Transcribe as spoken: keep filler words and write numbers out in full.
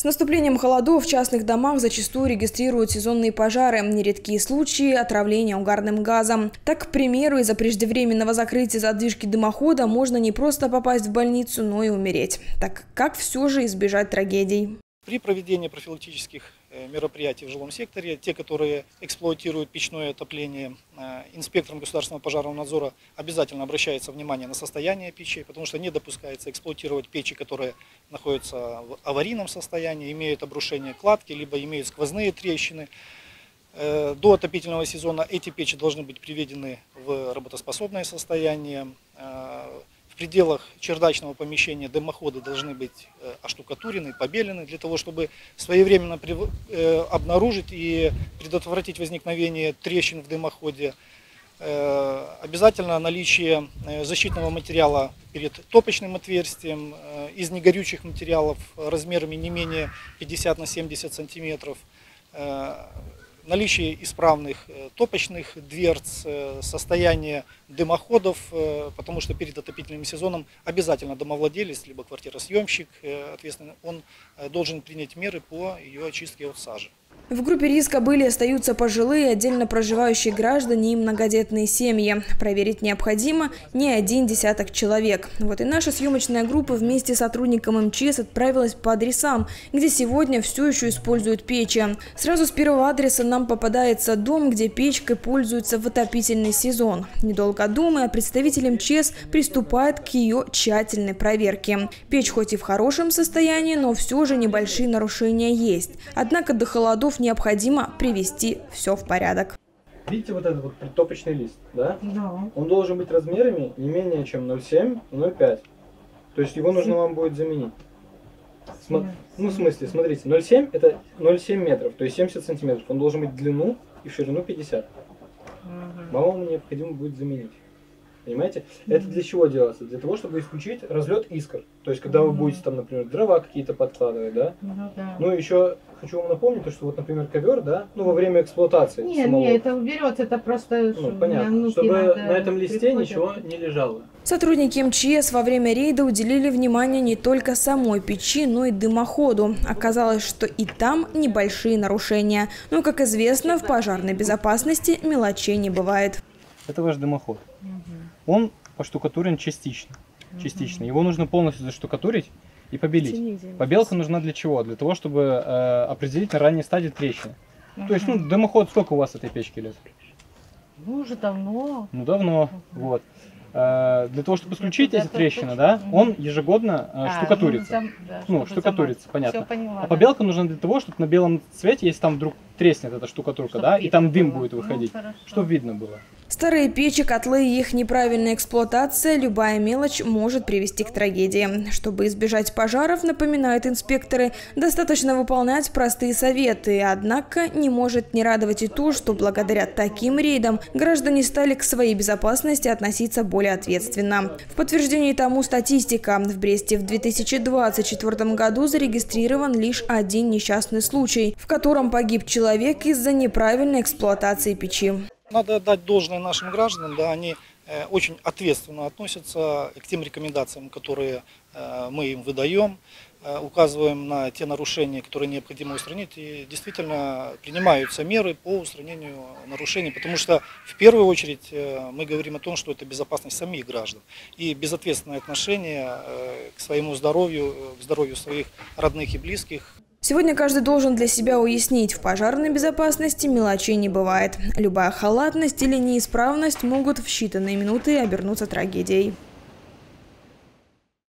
С наступлением холодов в частных домах зачастую регистрируют сезонные пожары, нередки случаи отравления угарным газом. Так, к примеру, из-за преждевременного закрытия задвижки дымохода можно не просто попасть в больницу, но и умереть. Так как все же избежать трагедий? При проведении профилактических мероприятий в жилом секторе, те, которые эксплуатируют печное отопление, инспектором государственного пожарного надзора обязательно обращается внимание на состояние печи, потому что не допускается эксплуатировать печи, которые находятся в аварийном состоянии, имеют обрушение кладки, либо имеют сквозные трещины. До отопительного сезона эти печи должны быть приведены в работоспособное состояние. В пределах чердачного помещения дымоходы должны быть оштукатурены, побелены, для того, чтобы своевременно обнаружить и предотвратить возникновение трещин в дымоходе. Обязательно наличие защитного материала перед топочным отверстием, из негорючих материалов размерами не менее пятьдесят на семьдесят сантиметров, наличие исправных топочных дверц, состояние дымоходов, потому что перед отопительным сезоном обязательно домовладелец, либо квартиросъемщик, ответственно, он должен принять меры по ее очистке от сажи. В группе риска были и остаются пожилые, отдельно проживающие граждане и многодетные семьи. Проверить необходимо не один десяток человек. Вот и наша съемочная группа вместе с сотрудником МЧС отправилась по адресам, где сегодня все еще используют печи. Сразу с первого адреса нам попадается дом, где печкой пользуются в отопительный сезон. Недолго думая, представитель МЧС приступает к ее тщательной проверке. Печь хоть и в хорошем состоянии, но все же небольшие нарушения есть. Однако до холодов необходимо привести все в порядок. Видите вот этот вот притопочный лист, да? Да. Он должен быть размерами не менее чем ноль семь — ноль пять. То есть его нужно вам будет заменить. Смо... Ну, в смысле, смотрите, ноль семь это ноль семь метров, то есть семьдесят сантиметров. Он должен быть в длину и в ширину пятьдесят. Вам необходимо будет заменить. Понимаете? Это для чего делается? Для того, чтобы исключить разлет искр. То есть, когда вы будете там, например, дрова какие-то подкладывать, да? Ну, да. Ну, еще хочу вам напомнить, что вот, например, ковер, да? Ну, во время эксплуатации Нет, самого... нет, это уберется, это просто... Ну, понятно, чтобы на этом листе ничего не лежало. Сотрудники МЧС во время рейда уделили внимание не только самой печи, но и дымоходу. Оказалось, что и там небольшие нарушения. Но, как известно, в пожарной безопасности мелочей не бывает. Это ваш дымоход. Он поштукатурен частично. частично. Его нужно полностью заштукатурить и побелить. Побелка нужна для чего? Для того, чтобы э, определить на ранней стадии трещины. Uh-huh. То есть, ну, дымоход, сколько у вас этой печки лет? Ну, уже давно. Ну, давно. Uh-huh. Вот. Э, для того, чтобы исключить эти трещины, да, uh-huh. он ежегодно э, а, штукатурится. Ну, там, да, ну штукатурится, там... понятно. Поняла, а побелка да. нужна для того, чтобы на белом цвете, если там вдруг треснет эта штукатурка, чтоб да, и там дым было. будет выходить, ну, чтобы видно было. Старые печи, котлы и их неправильная эксплуатация, любая мелочь может привести к трагедии. Чтобы избежать пожаров, напоминают инспекторы, достаточно выполнять простые советы. Однако не может не радовать и то, что благодаря таким рейдам граждане стали к своей безопасности относиться более ответственно. В подтверждение тому статистика. В Бресте в две тысячи двадцать четвёртом году зарегистрирован лишь один несчастный случай, в котором погиб человек из-за неправильной эксплуатации печи. Надо отдать должное нашим гражданам, да, они очень ответственно относятся к тем рекомендациям, которые мы им выдаем, указываем на те нарушения, которые необходимо устранить, и действительно принимаются меры по устранению нарушений, потому что в первую очередь мы говорим о том, что это безопасность самих граждан, и безответственное отношение к своему здоровью, к здоровью своих родных и близких. Сегодня каждый должен для себя уяснить, в пожарной безопасности мелочей не бывает. Любая халатность или неисправность могут в считанные минуты обернуться трагедией.